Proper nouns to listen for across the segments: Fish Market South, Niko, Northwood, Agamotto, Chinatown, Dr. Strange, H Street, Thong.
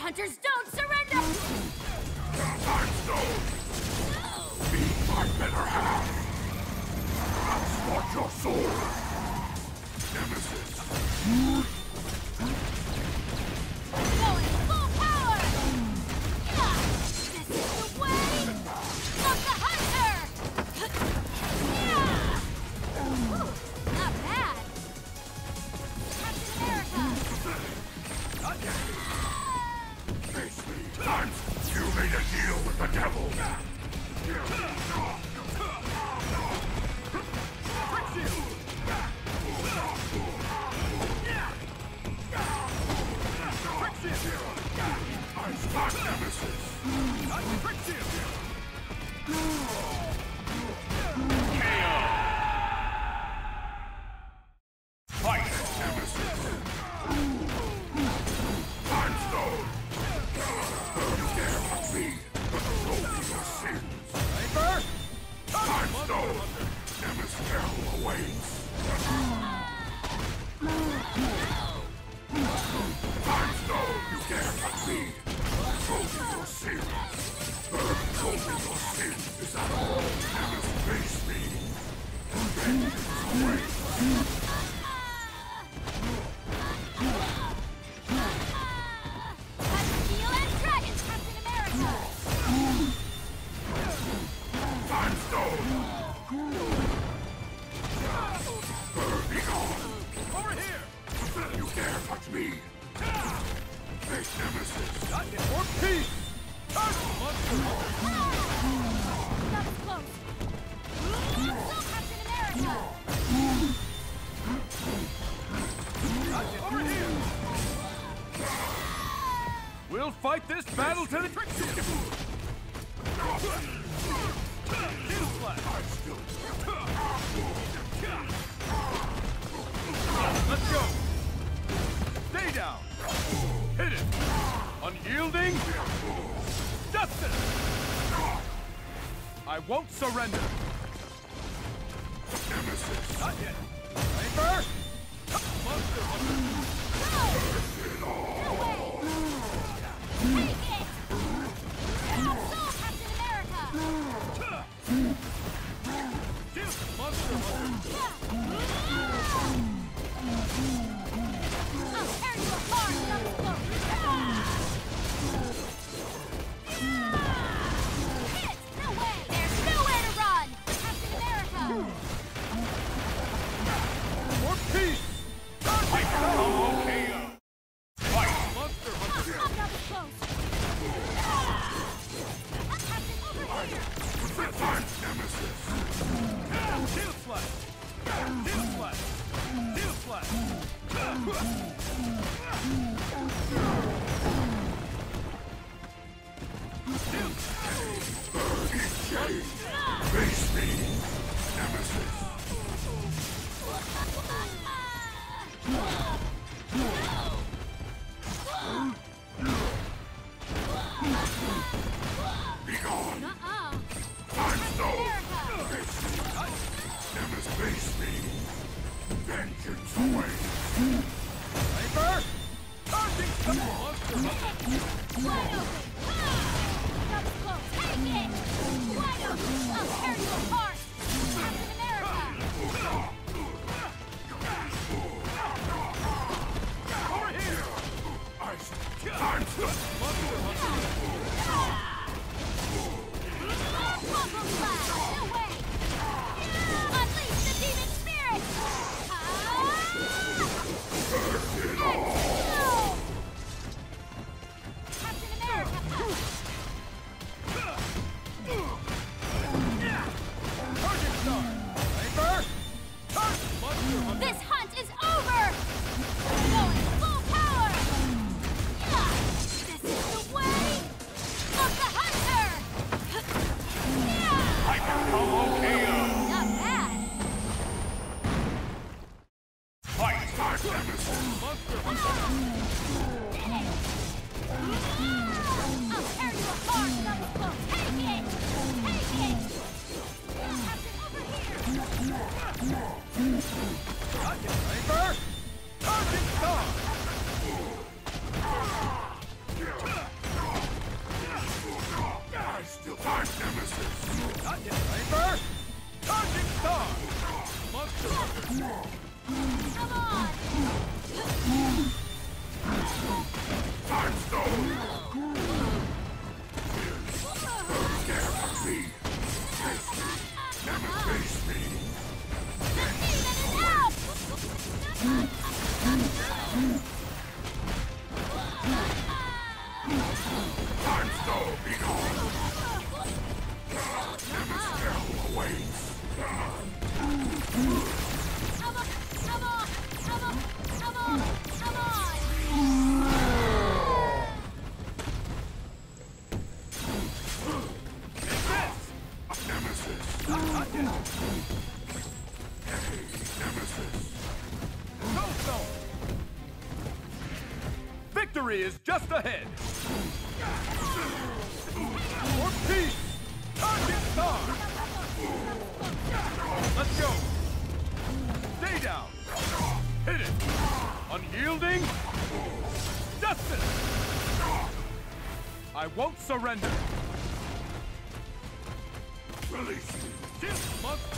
Hunters, don't surrender! Stone! Be my better half! That's not your soul! Nemesis! Going full power! This is the way of the hunter! Ooh, not bad! Captain America! Not yet. You made a deal with the devil! I spot Nemesis! I tricked you! KO! Fight, Nemesis! Fight this battle to the trick! Let's go! Stay down! Hit it! Unyielding! Justice! I won't surrender! Nemesis! Not yet! Paper! Monster Hunter! No way! Take it! Absolve Captain America! Kill the monster hunter! I'll tear you apart, Hit! No way! There's nowhere to run! Captain America! For peace! I okay! Face me, Nemesis. Be gone. I'm stone. Nemesis, face me. Vengeance away. Paper? Wide open. I'll tear you apart! Captain America! Over here! I'm stuck! Combo slash! No way! Unleash the demon spirit! Ah! Burn it all! Victory is just ahead. For peace, target star. Let's go. Stay down. Hit it. Unyielding. Justice. I won't surrender. Release. This month.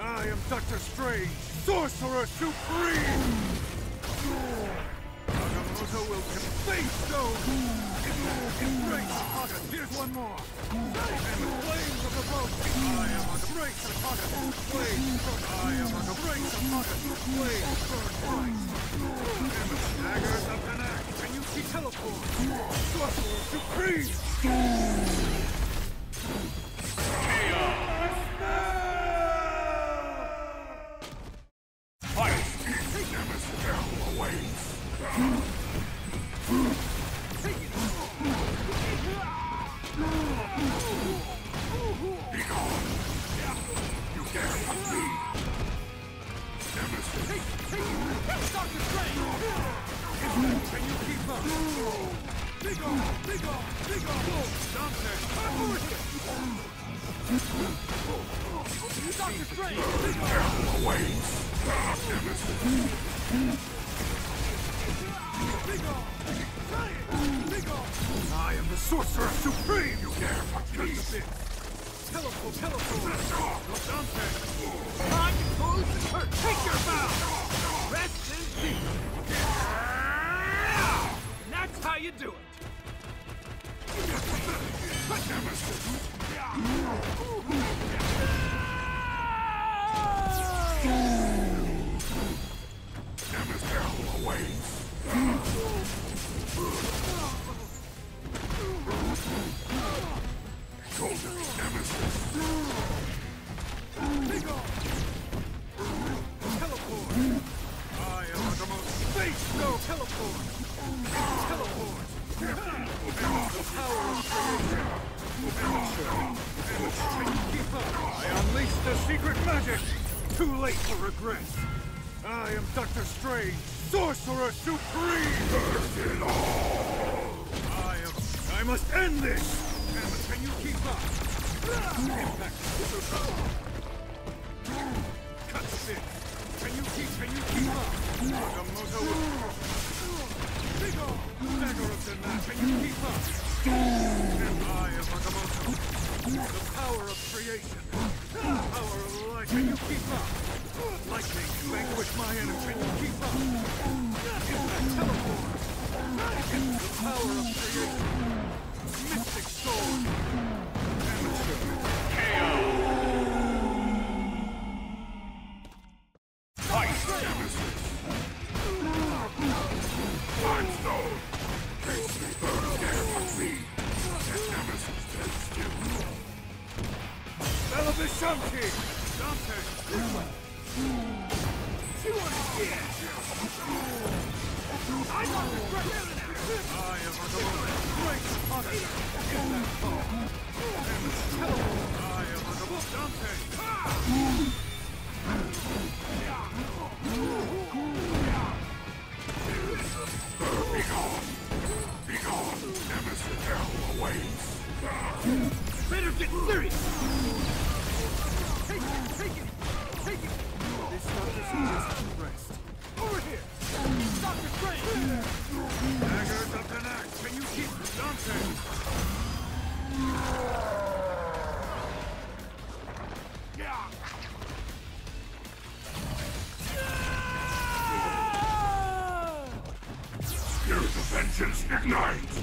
I am Dr. Strange, Sorcerer Supreme! Agamotto will complete those! Embrace Haga! Here's one more! I am the flames of the road! I am a grace of Haga! Flames burn! I am a grace of Haga! Flames burn bright! And the daggers of an act! Can you see teleport? Sorcerer Supreme! I am Dr. Strange, Sorcerer Supreme! Burst it all! I must end this! Amos, can you keep up? Impact! Cut six! Can you keep up? Agamotto will... Big old dagger of the night! Can you keep up? And I am Agamotto, the power of creation, the power of life! Can you keep up? Lightning, vanquish my enemy, can you keep up? Impact, teleport! The power of creation! Mystic sword! Amateur! KO! Fight! Nemesis! Time stone! Takes me further down with me! That Nemesis takes you! Bell of the Shamki! Dante! You again! I want to break it out! I am Agamotto! Break the pocket! Get that ball! I am Agamotto! Dante! Be gone! Be gone! Nemesis hell awaits! Better get serious! Take it! This doctor's just rest. Over here! Dr. Strange! Daggers up the neck! Can you keep dancing? Spirit of vengeance ignites!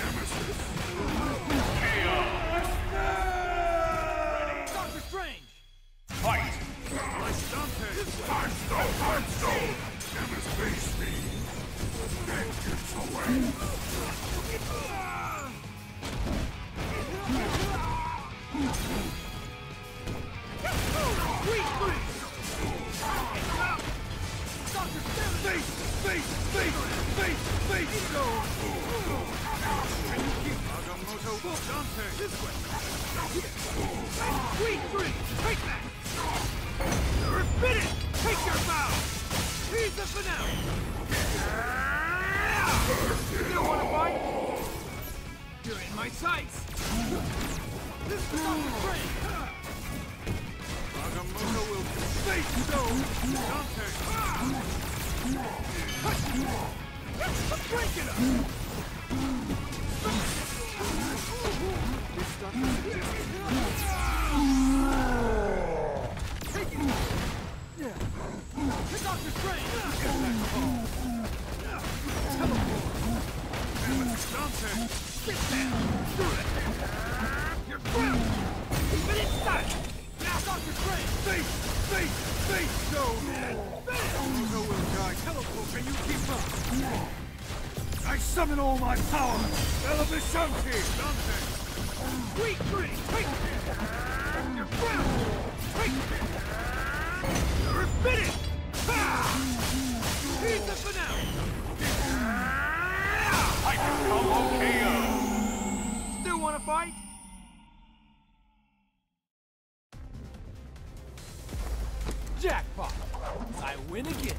Nemesis! KO! Time stone! Never face me! Vengeance awaits! Face! Can you keep Agamotto? Dante! This way! Take that! Forbid it! Take your bow! He's the finale! You don't want to fight? You're in my sights! This is not the train! Agamotto will face stone! Dante! Break it up! Dr. Strange! Get that ball! Teleport! Amos, Dante! Get down! Do it! You're grounded! Keep it inside! Now, Dr. Strange! Face! No! Agamotto will die! Teleport! Can you keep up? I summon all my power! Elevashanti! Dante! Sweet green! Take it! You're grounded! Take it! You're admitted! He's the finale! I can combo KO! Still wanna fight? Jackpot! I win again!